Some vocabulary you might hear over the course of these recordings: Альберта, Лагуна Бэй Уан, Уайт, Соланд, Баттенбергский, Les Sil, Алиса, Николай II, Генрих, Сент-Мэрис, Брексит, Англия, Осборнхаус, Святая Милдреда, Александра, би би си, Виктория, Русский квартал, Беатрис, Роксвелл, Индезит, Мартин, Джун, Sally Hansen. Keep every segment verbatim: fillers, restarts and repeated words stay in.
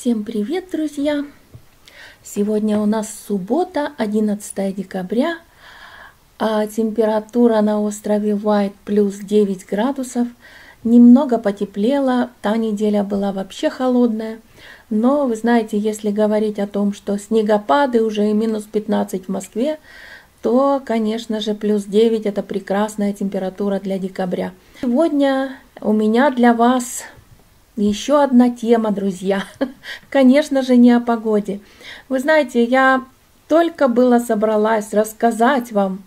Всем привет, друзья! Сегодня у нас суббота, одиннадцатое декабря. А температура на острове Уайт плюс девять градусов. Немного потеплело, та неделя была вообще холодная. Но, вы знаете, если говорить о том, что снегопады уже и минус пятнадцать в Москве, то, конечно же, плюс девять – это прекрасная температура для декабря. Сегодня у меня для вас... еще одна тема, друзья, конечно же, не о погоде. Вы знаете, я только была собралась рассказать вам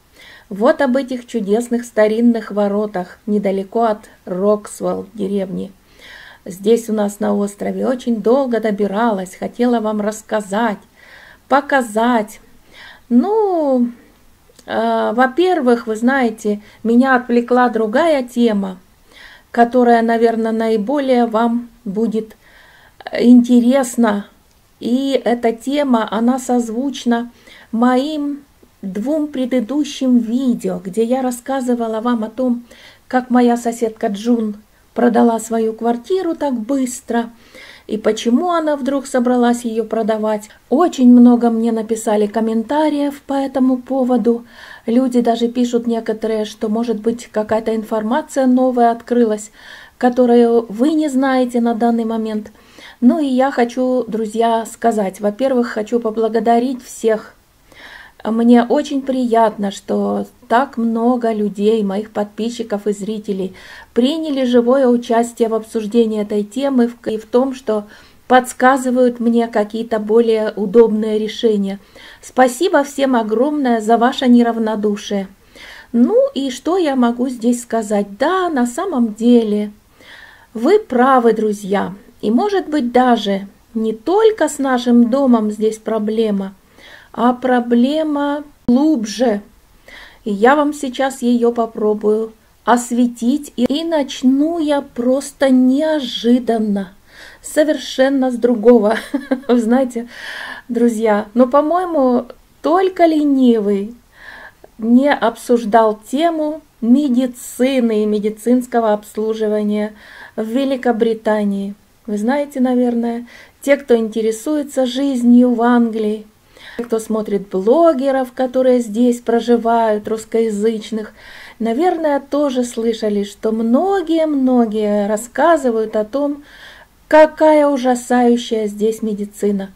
вот об этих чудесных старинных воротах недалеко от Роксвелл деревни. Здесь у нас на острове очень долго добиралась, хотела вам рассказать, показать. Ну, э, во-первых, вы знаете, меня отвлекла другая тема, которая, наверное, наиболее вам будет интересна. И эта тема, она созвучна моим двум предыдущим видео, где я рассказывала вам о том, как моя соседка Джун продала свою квартиру так быстро, и почему она вдруг собралась ее продавать. Очень много мне написали комментариев по этому поводу. Люди даже пишут некоторые, что, может быть, какая-то информация новая открылась, которую вы не знаете на данный момент. Ну и я хочу, друзья, сказать. Во-первых, хочу поблагодарить всех. Мне очень приятно, что так много людей, моих подписчиков и зрителей, приняли живое участие в обсуждении этой темы и в том, что подсказывают мне какие-то более удобные решения. Спасибо всем огромное за ваше неравнодушие. Ну и что я могу здесь сказать? Да, на самом деле вы правы, друзья. И, может быть, даже не только с нашим домом здесь проблема, а проблема глубже. И я вам сейчас ее попробую осветить. И начну я просто неожиданно, совершенно с другого. Знаете, друзья, но, по-моему, только ленивый не обсуждал тему медицины и медицинского обслуживания в Великобритании. Вы знаете, наверное, те, кто интересуется жизнью в Англии, кто смотрит блогеров, которые здесь проживают, русскоязычных, наверное, тоже слышали, что многие-многие рассказывают о том, какая ужасающая здесь медицина.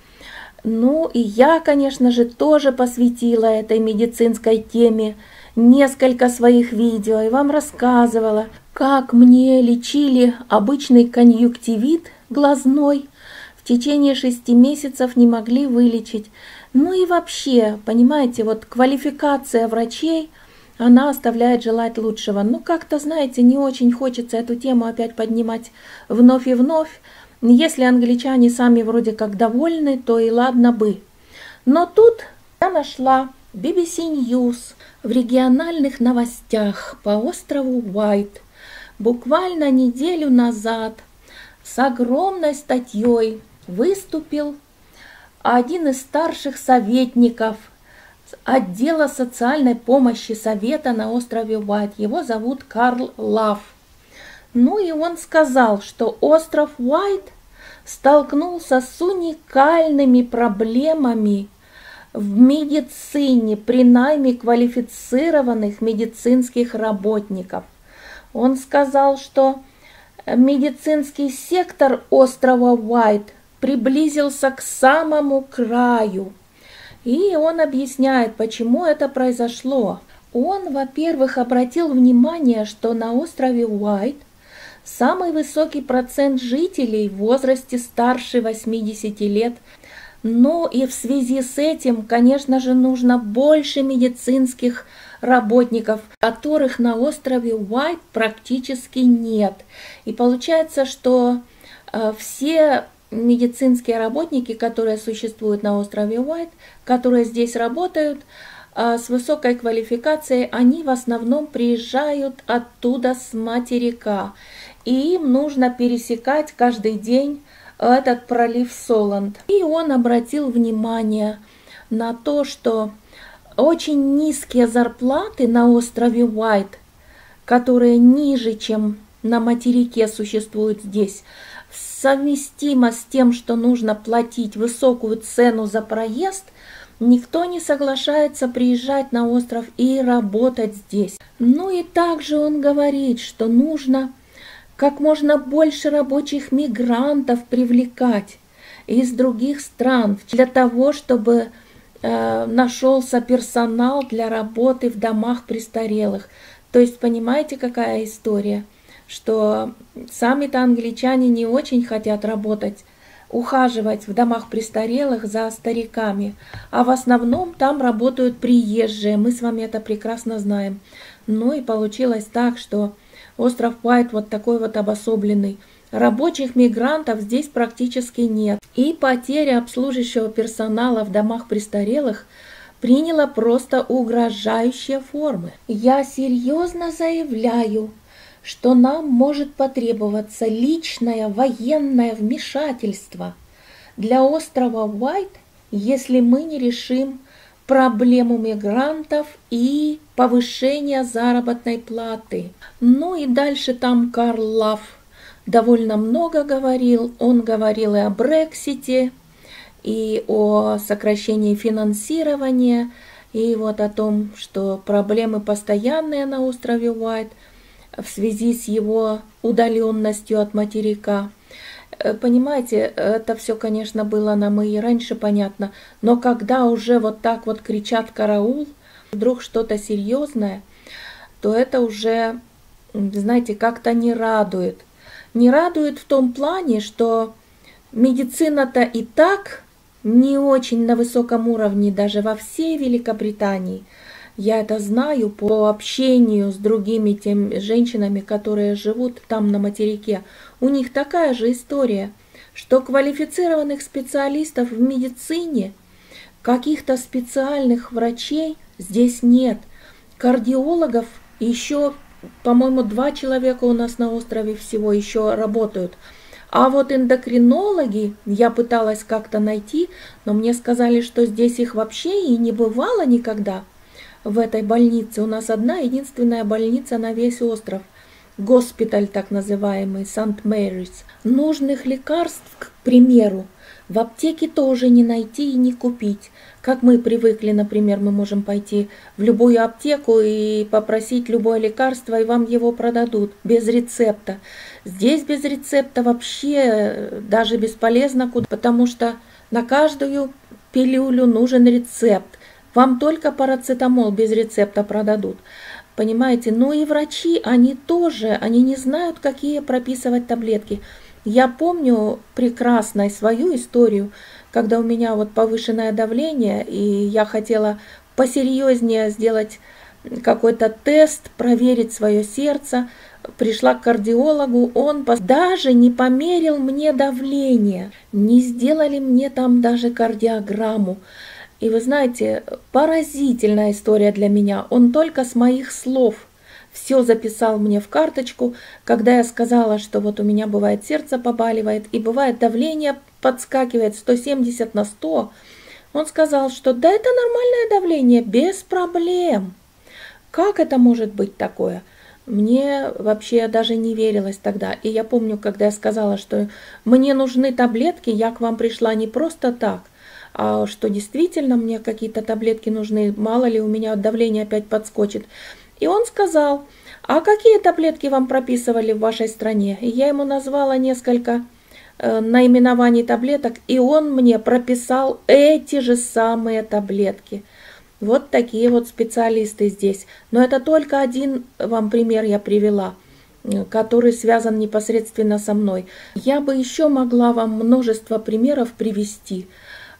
Ну и я, конечно же, тоже посвятила этой медицинской теме несколько своих видео и вам рассказывала, как мне лечили обычный конъюнктивит глазной. В течение шести месяцев не могли вылечить. Ну и вообще, понимаете, вот квалификация врачей, она оставляет желать лучшего. Ну как-то, знаете, не очень хочется эту тему опять поднимать вновь и вновь. Если англичане сами вроде как довольны, то и ладно бы. Но тут я нашла би би си Ньюс в региональных новостях по острову Уайт буквально неделю назад с огромной статьей выступил один из старших советников отдела социальной помощи совета на острове Уайт. Его зовут Карл Лав. Ну и он сказал, что остров Уайт столкнулся с уникальными проблемами в медицине при найме квалифицированных медицинских работников. Он сказал, что медицинский сектор острова Уайт приблизился к самому краю. И он объясняет, почему это произошло. Он, во-первых, обратил внимание, что на острове Уайт самый высокий процент жителей в возрасте старше восьмидесяти лет. Но и в связи с этим, конечно же, нужно больше медицинских работников, которых на острове Уайт практически нет. И получается, что э, все... медицинские работники, которые существуют на острове Уайт, которые здесь работают с высокой квалификацией, они в основном приезжают оттуда с материка. И им нужно пересекать каждый день этот пролив Соланд. И он обратил внимание на то, что очень низкие зарплаты на острове Уайт, которые ниже, чем на материке существуют здесь, совместимо с тем, что нужно платить высокую цену за проезд, никто не соглашается приезжать на остров и работать здесь. Ну и также он говорит, что нужно как можно больше рабочих мигрантов привлекать из других стран для того, чтобы э, нашелся персонал для работы в домах престарелых. То есть понимаете, какая история, что сами-то англичане не очень хотят работать, ухаживать в домах престарелых за стариками, а в основном там работают приезжие, мы с вами это прекрасно знаем. Ну и получилось так, что остров Уайт вот такой вот обособленный, рабочих мигрантов здесь практически нет, и потеря обслуживающего персонала в домах престарелых приняла просто угрожающие формы. Я серьезно заявляю, что нам может потребоваться личное военное вмешательство для острова Уайт, если мы не решим проблему мигрантов и повышение заработной платы. Ну и дальше там Карл Лав довольно много говорил. Он говорил и о Брексите, и о сокращении финансирования, и вот о том, что проблемы постоянные на острове Уайт, в связи с его удаленностью от материка. Понимаете, это все, конечно, было нам и раньше понятно, но когда уже вот так вот кричат «караул», вдруг что-то серьезное, то это уже, знаете, как-то не радует. Не радует в том плане, что медицина-то и так не очень на высоком уровне даже во всей Великобритании. Я это знаю по общению с другими теми женщинами, которые живут там на материке. У них такая же история, что квалифицированных специалистов в медицине, каких-то специальных врачей здесь нет. Кардиологов еще, по-моему, два человека у нас на острове всего еще работают. А вот эндокринологи я пыталась как-то найти, но мне сказали, что здесь их вообще и не бывало никогда. В этой больнице у нас одна единственная больница на весь остров, госпиталь так называемый Сент-Мэрис. Нужных лекарств, к примеру, в аптеке тоже не найти и не купить. Как мы привыкли, например, мы можем пойти в любую аптеку и попросить любое лекарство, и вам его продадут без рецепта. Здесь без рецепта вообще даже бесполезно, потому что на каждую пилюлю нужен рецепт. Вам только парацетамол без рецепта продадут, понимаете? Ну и врачи, они тоже, они не знают, какие прописывать таблетки. Я помню прекрасно свою историю, когда у меня вот повышенное давление, и я хотела посерьезнее сделать какой-то тест, проверить свое сердце. Пришла к кардиологу, он даже не померил мне давление, не сделали мне там даже кардиограмму. И вы знаете, поразительная история для меня. Он только с моих слов все записал мне в карточку, когда я сказала, что вот у меня бывает сердце побаливает, и бывает давление подскакивает сто семьдесят на сто. Он сказал, что да, это нормальное давление, без проблем. Как это может быть такое? Мне вообще даже не верилось тогда. И я помню, когда я сказала, что мне нужны таблетки, я к вам пришла не просто так, а что действительно мне какие-то таблетки нужны, мало ли у меня давление опять подскочит. И он сказал, а какие таблетки вам прописывали в вашей стране? И я ему назвала несколько э, наименований таблеток, и он мне прописал эти же самые таблетки. Вот такие вот специалисты здесь. Но это только один вам пример я привела, который связан непосредственно со мной. Я бы еще могла вам множество примеров привести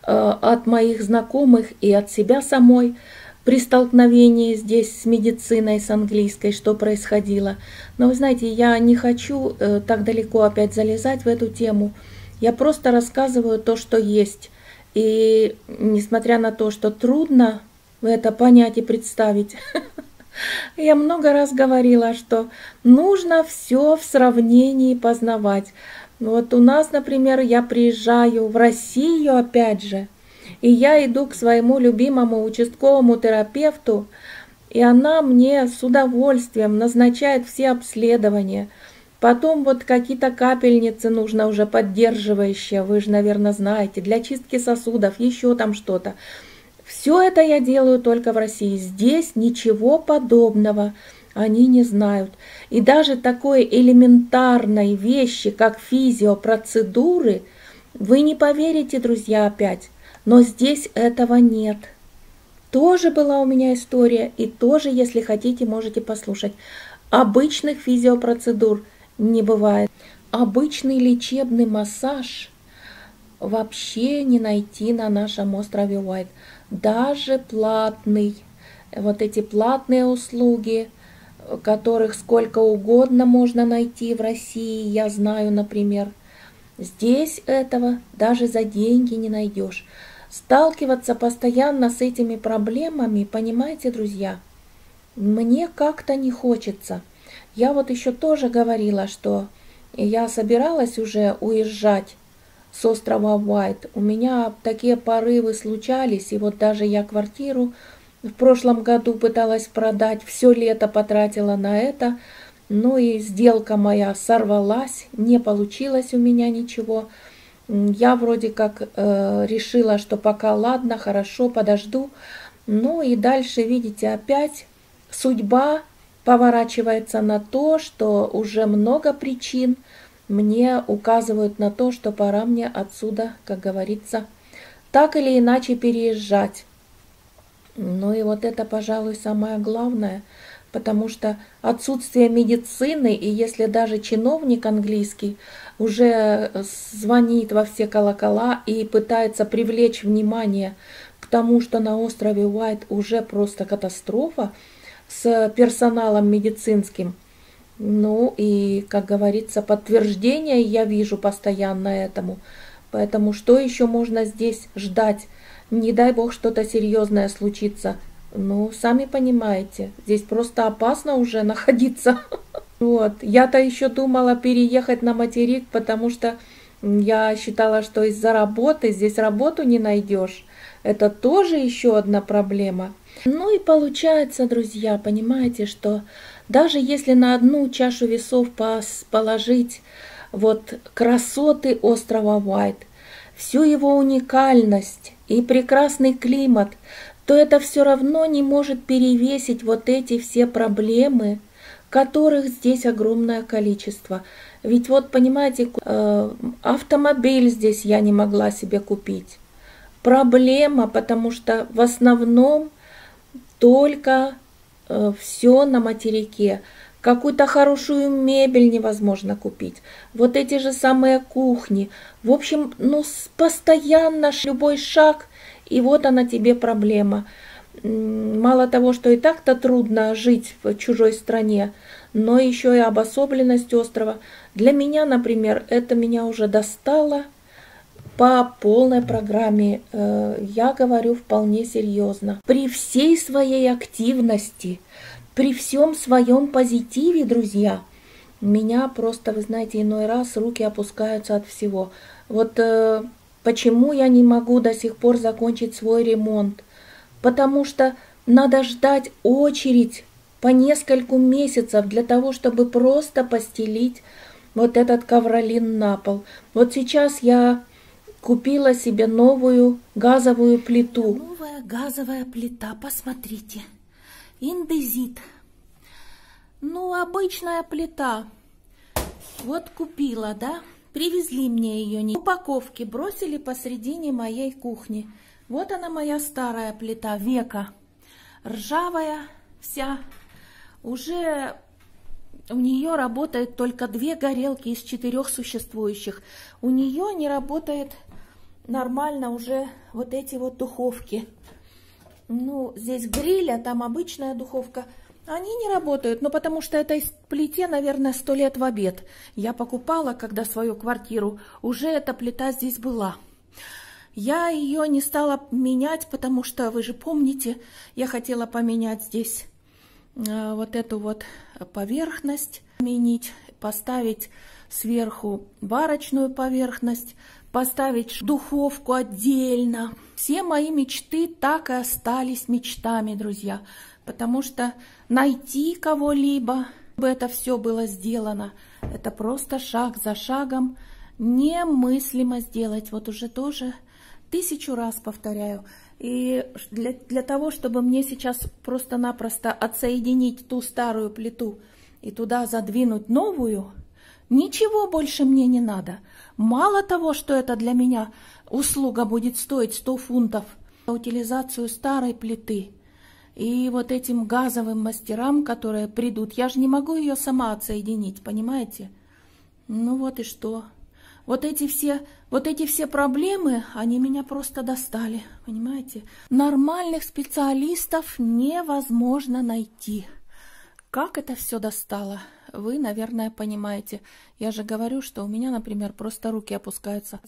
от моих знакомых и от себя самой при столкновении здесь с медициной, с английской, что происходило. Но вы знаете, я не хочу так далеко опять залезать в эту тему. Я просто рассказываю то, что есть. И несмотря на то, что трудно это понять и представить, я много раз говорила, что нужно все в сравнении познавать. Вот у нас, например, я приезжаю в Россию, опять же, и я иду к своему любимому участковому терапевту, и она мне с удовольствием назначает все обследования. Потом вот какие-то капельницы нужно уже поддерживающие, вы же, наверное, знаете, для чистки сосудов, еще там что-то. Все это я делаю только в России. Здесь ничего подобного они не знают. И даже такой элементарной вещи, как физиопроцедуры, вы не поверите, друзья, опять. Но здесь этого нет. Тоже была у меня история, и тоже, если хотите, можете послушать. Обычных физиопроцедур не бывает. Обычный лечебный массаж вообще не найти на нашем острове Уайт. Даже платный. Вот эти платные услуги, которых сколько угодно можно найти в России, я знаю, например. Здесь этого даже за деньги не найдешь. Сталкиваться постоянно с этими проблемами, понимаете, друзья, мне как-то не хочется. Я вот еще тоже говорила, что я собиралась уже уезжать с острова Уайт. У меня такие порывы случались, и вот даже я квартиру в прошлом году пыталась продать, все лето потратила на это, ну и сделка моя сорвалась, не получилось у меня ничего. Я вроде как э, решила, что пока ладно, хорошо, подожду. Ну и дальше, видите, опять судьба поворачивается на то, что уже много причин мне указывают на то, что пора мне отсюда, как говорится, так или иначе переезжать. Ну и вот это, пожалуй, самое главное, потому что отсутствие медицины, и если даже чиновник английский уже звонит во все колокола и пытается привлечь внимание к тому, что на острове Уайт уже просто катастрофа с персоналом медицинским, ну и, как говорится, подтверждение я вижу постоянно этому. Поэтому что еще можно здесь ждать? Не дай бог что-то серьезное случится. Ну, сами понимаете, здесь просто опасно уже находиться. Вот. Я-то еще думала переехать на материк, потому что я считала, что из-за работы здесь работу не найдешь. Это тоже еще одна проблема. Ну и получается, друзья, понимаете, что даже если на одну чашу весов положить вот красоты острова Уайт, всю его уникальность и прекрасный климат, то это все равно не может перевесить вот эти все проблемы, которых здесь огромное количество. Ведь вот, понимаете, автомобиль здесь я не могла себе купить. Проблема, потому что в основном только все на материке. Какую-то хорошую мебель невозможно купить. Вот эти же самые кухни. В общем, ну, постоянно любой шаг, и вот она тебе проблема. Мало того, что и так-то трудно жить в чужой стране, но еще и обособленность острова. Для меня, например, это меня уже достало по полной программе. Я говорю вполне серьезно. При всей своей активности, при всем своем позитиве, друзья, меня просто, вы знаете, иной раз руки опускаются от всего. Вот э, почему я не могу до сих пор закончить свой ремонт? Потому что надо ждать очередь по нескольку месяцев для того, чтобы просто постелить вот этот ковролин на пол. Вот сейчас я купила себе новую газовую плиту. Новая газовая плита, посмотрите. Индезит. Ну, обычная плита. Вот купила, да? Привезли мне ее не в упаковке, бросили посредине моей кухни. Вот она, моя старая плита века. Ржавая вся. Уже у нее работает только две горелки из четырех существующих. У нее не работает нормально уже вот эти вот духовки. Ну, здесь гриль, а там обычная духовка. Они не работают, но потому что этой плите, наверное, сто лет в обед. Я покупала, когда свою квартиру, уже эта плита здесь была. Я ее не стала менять, потому что, вы же помните, я хотела поменять здесь э, вот эту вот поверхность, сменить, поставить сверху варочную поверхность, поставить духовку отдельно. Все мои мечты так и остались мечтами, друзья. Потому что найти кого-либо, бы это все было сделано. Это просто шаг за шагом немыслимо сделать. Вот уже тоже тысячу раз повторяю. И для, для того, чтобы мне сейчас просто-напросто отсоединить ту старую плиту и туда задвинуть новую, ничего больше мне не надо. Мало того, что это для меня услуга будет стоить сто фунтов, утилизацию старой плиты. И вот этим газовым мастерам, которые придут, я же не могу ее сама отсоединить, понимаете? Ну вот и что. Вот эти все, вот эти все проблемы, они меня просто достали, понимаете? Нормальных специалистов невозможно найти. Как это все достало, вы, наверное, понимаете. Я же говорю, что у меня, например, просто руки опускаются.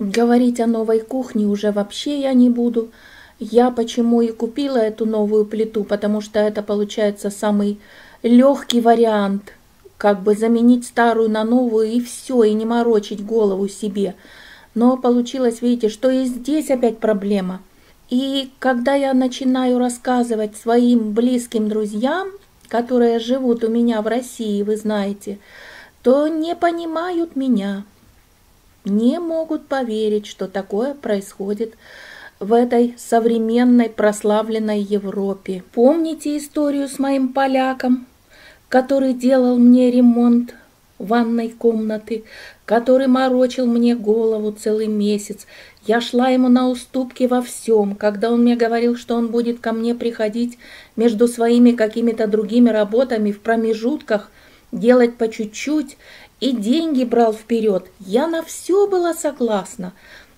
Говорить о новой кухне уже вообще я не буду. Я почему и купила эту новую плиту, потому что это получается самый легкий вариант, как бы заменить старую на новую и все, и не морочить голову себе. Но получилось, видите, что и здесь опять проблема. И когда я начинаю рассказывать своим близким друзьям, которые живут у меня в России, вы знаете, то не понимают меня, не могут поверить, что такое происходит в этой современной прославленной Европе. Помните историю с моим поляком, который делал мне ремонт ванной комнаты, который морочил мне голову целый месяц? Я шла ему на уступки во всем, когда он мне говорил, что он будет ко мне приходить между своими какими-то другими работами в промежутках, делать по чуть-чуть, и деньги брал вперед. Я на все была согласна.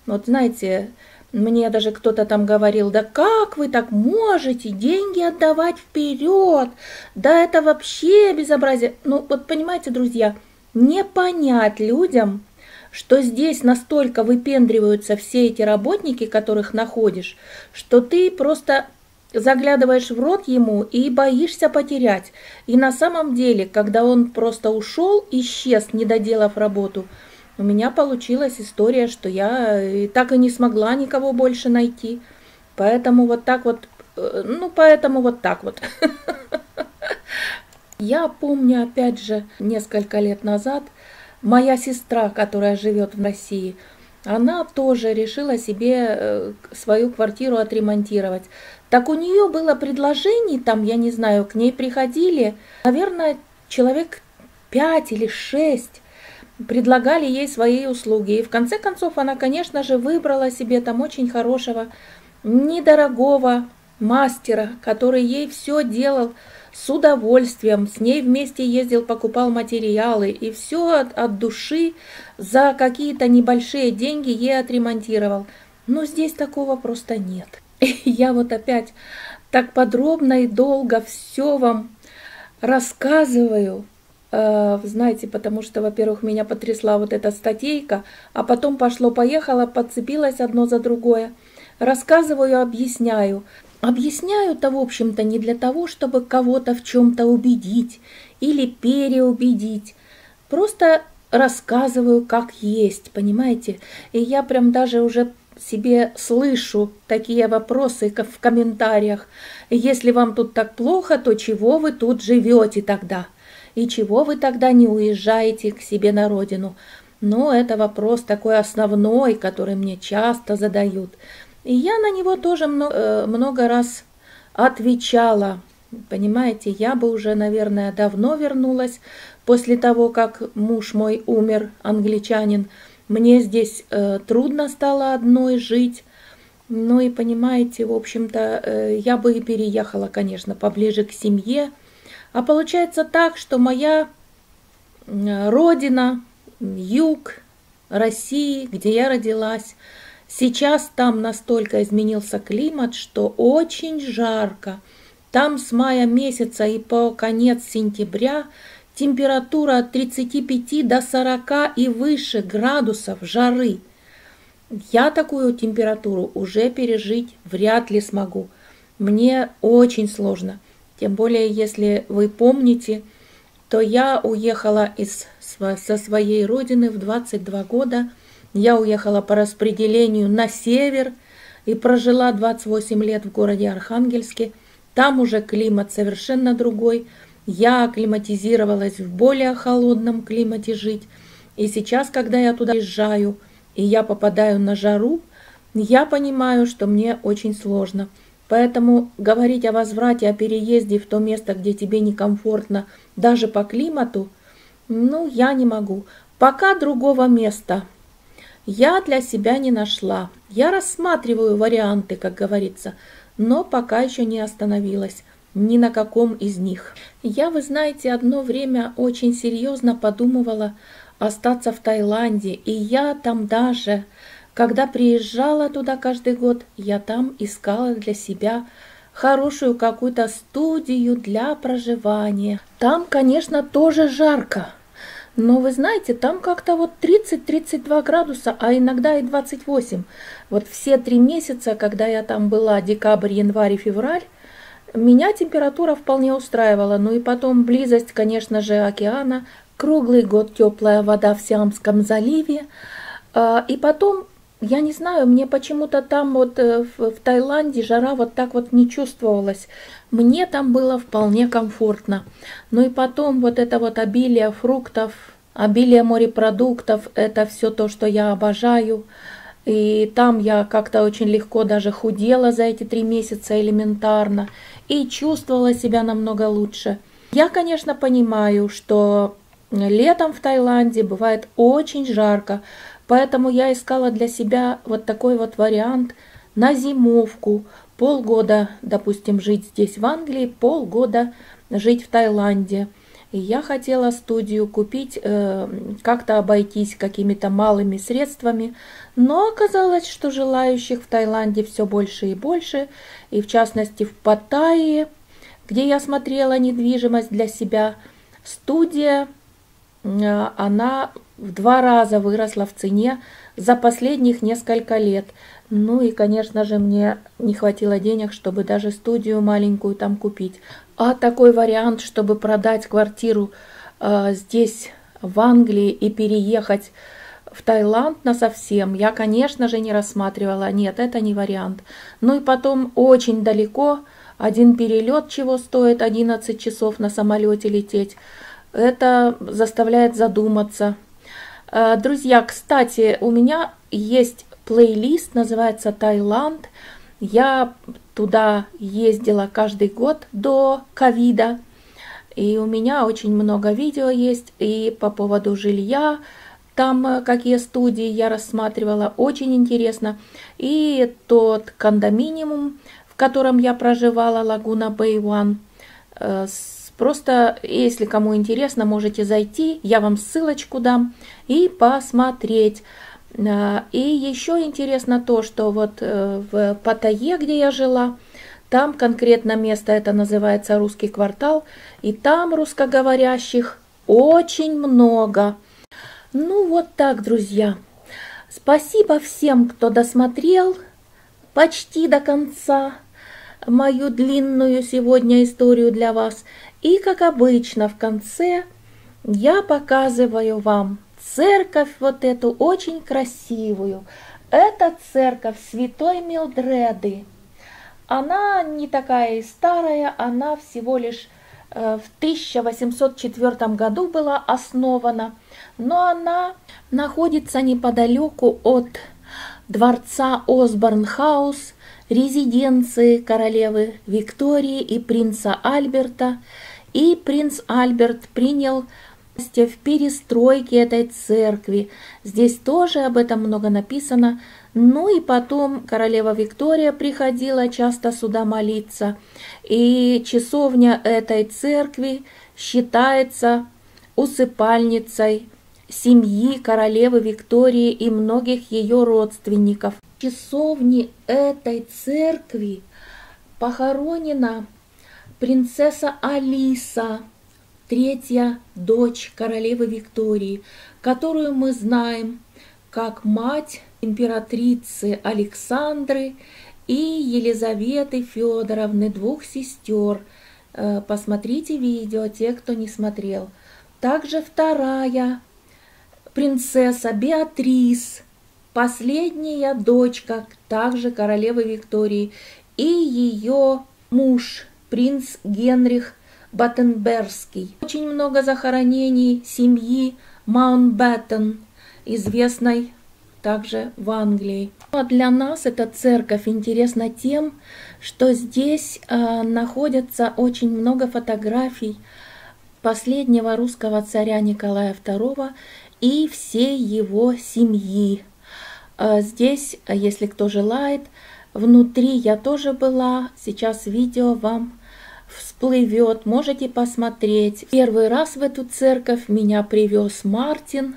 Вот знаете, мне даже кто-то там говорил: да как вы так можете деньги отдавать вперед? Да это вообще безобразие. Ну вот понимаете, друзья, не понять людям, что здесь настолько выпендриваются все эти работники, которых находишь, что ты просто заглядываешь в рот ему и боишься потерять. И на самом деле, когда он просто ушел, исчез, не доделав работу, у меня получилась история, что я и так и не смогла никого больше найти. Поэтому вот так вот, ну поэтому вот так вот. Я помню, опять же, несколько лет назад, моя сестра, которая живет в России, она тоже решила себе свою квартиру отремонтировать. Так у нее было предложений, там, я не знаю, к ней приходили, наверное, человек пять или шесть, предлагали ей свои услуги. И в конце концов она, конечно же, выбрала себе там очень хорошего, недорогого мастера, который ей все делал с удовольствием, с ней вместе ездил, покупал материалы и все от, от души за какие-то небольшие деньги ей отремонтировал. Но здесь такого просто нет. И я вот опять так подробно и долго все вам рассказываю, знаете, потому что, во-первых, меня потрясла вот эта статейка, а потом пошло-поехало, подцепилось одно за другое. Рассказываю, объясняю. Объясняю-то, в общем-то, не для того, чтобы кого-то в чем-то убедить или переубедить. Просто рассказываю, как есть, понимаете? И я прям даже уже себе слышу такие вопросы в комментариях. Если вам тут так плохо, то чего вы тут живете тогда? И чего вы тогда не уезжаете к себе на родину? Но это вопрос такой основной, который мне часто задают. И я на него тоже много, много раз отвечала. Понимаете, я бы уже, наверное, давно вернулась после того, как муж мой умер, англичанин. Мне здесь э, трудно стало одной жить. Ну и понимаете, в общем-то, э, я бы и переехала, конечно, поближе к семье. А получается так, что моя родина, юг России, где я родилась, сейчас там настолько изменился климат, что очень жарко. Там с мая месяца и по конец сентября температура от тридцати пяти до сорока и выше градусов жары. Я такую температуру уже пережить вряд ли смогу. Мне очень сложно. Тем более, если вы помните, то я уехала из, со своей родины в двадцать два года. Я уехала по распределению на север и прожила двадцать восемь лет в городе Архангельске. Там уже климат совершенно другой. Я акклиматизировалась в более холодном климате жить, и сейчас, когда я туда езжаю, и я попадаю на жару, я понимаю, что мне очень сложно. Поэтому говорить о возврате, о переезде в то место, где тебе некомфортно, даже по климату, ну, я не могу. Пока другого места я для себя не нашла. Я рассматриваю варианты, как говорится, но пока еще не остановилась ни на каком из них. Я, вы знаете, одно время очень серьезно подумывала остаться в Таиланде, и я там даже... Когда приезжала туда каждый год, я там искала для себя хорошую какую-то студию для проживания. Там, конечно, тоже жарко, но вы знаете, там как-то вот тридцать-тридцать два градуса, а иногда и двадцать восемь. Вот все три месяца, когда я там была, декабрь, январь и февраль, меня температура вполне устраивала. Ну и потом близость, конечно же, океана, круглый год теплая вода в Сиамском заливе, и потом... Я не знаю, мне почему-то там вот в Таиланде жара вот так вот не чувствовалась. Мне там было вполне комфортно. Ну и потом вот это вот обилие фруктов, обилие морепродуктов, это все то, что я обожаю. И там я как-то очень легко даже худела за эти три месяца элементарно. И чувствовала себя намного лучше. Я, конечно, понимаю, что летом в Таиланде бывает очень жарко. Поэтому я искала для себя вот такой вот вариант на зимовку. Полгода, допустим, жить здесь в Англии, полгода жить в Таиланде. И я хотела студию купить, э, как-то обойтись какими-то малыми средствами. Но оказалось, что желающих в Таиланде все больше и больше. И в частности в Паттайе, где я смотрела недвижимость для себя, студия, э, она... в два раза выросла в цене за последних несколько лет. Ну и, конечно же, мне не хватило денег, чтобы даже студию маленькую там купить. А такой вариант, чтобы продать квартиру э, здесь, в Англии, и переехать в Таиланд насовсем, я, конечно же, не рассматривала. Нет, это не вариант. Ну и потом очень далеко. Один перелет чего стоит, одиннадцать часов на самолете лететь. Это заставляет задуматься. Друзья, кстати, у меня есть плейлист, называется «Таиланд». Я туда ездила каждый год до ковида, и у меня очень много видео есть и по поводу жилья, там какие студии я рассматривала, очень интересно. И тот кондоминиум, в котором я проживала, Лагуна Бэй Уан, с... Просто, если кому интересно, можете зайти, я вам ссылочку дам и посмотреть. И еще интересно то, что вот в Паттайе, где я жила, там конкретно место это называется Русский квартал, и там русскоговорящих очень много. Ну вот так, друзья. Спасибо всем, кто досмотрел почти до конца мою длинную сегодня историю для вас. И, как обычно, в конце я показываю вам церковь вот эту очень красивую. Это церковь Святой Милдреды. Она не такая и старая, она всего лишь в тысяча восемьсот четвёртом году была основана, но она находится неподалеку от дворца Осборнхаус, резиденции королевы Виктории и принца Альберта. И принц Альберт принял участие в перестройке этой церкви. Здесь тоже об этом много написано. Ну и потом королева Виктория приходила часто сюда молиться. И часовня этой церкви считается усыпальницей семьи королевы Виктории и многих ее родственников. В часовне этой церкви похоронена принцесса Алиса, третья дочь королевы Виктории, которую мы знаем как мать императрицы Александры и Елизаветы Федоровны, двух сестер. Посмотрите видео, те, кто не смотрел. Также вторая принцесса Беатрис, последняя дочка также королевы Виктории, и ее муж принц Генрих, Баттенбергский. Очень много захоронений семьи Маунтбэттен, известной также в Англии. А для нас эта церковь интересна тем, что здесь э, находится очень много фотографий последнего русского царя Николая Второго и всей его семьи. Э, здесь, если кто желает, внутри я тоже была, сейчас видео вам всплывет, можете посмотреть. Первый раз в эту церковь меня привез Мартин.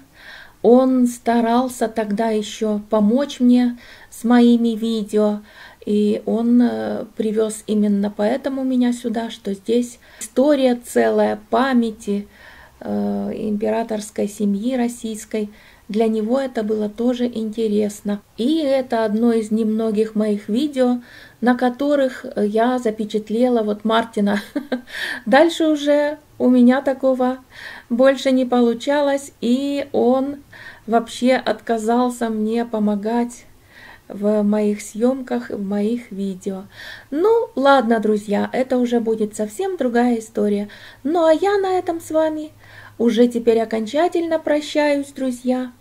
Он старался тогда еще помочь мне с моими видео, и он э, привез именно поэтому меня сюда, что здесь история целая, памяти э, императорской семьи российской. Для него это было тоже интересно. И это одно из немногих моих видео, на которых я запечатлела вот Мартина. Дальше уже у меня такого больше не получалось, и он вообще отказался мне помогать в моих съемках, в моих видео. Ну ладно, друзья, это уже будет совсем другая история. Ну а я на этом с вами уже теперь окончательно прощаюсь, друзья.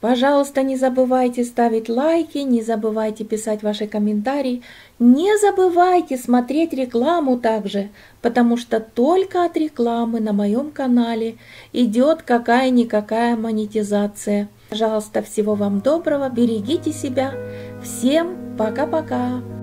Пожалуйста, не забывайте ставить лайки, не забывайте писать ваши комментарии, не забывайте смотреть рекламу также, потому что только от рекламы на моем канале идет какая-никакая монетизация. Пожалуйста, всего вам доброго, берегите себя, всем пока-пока!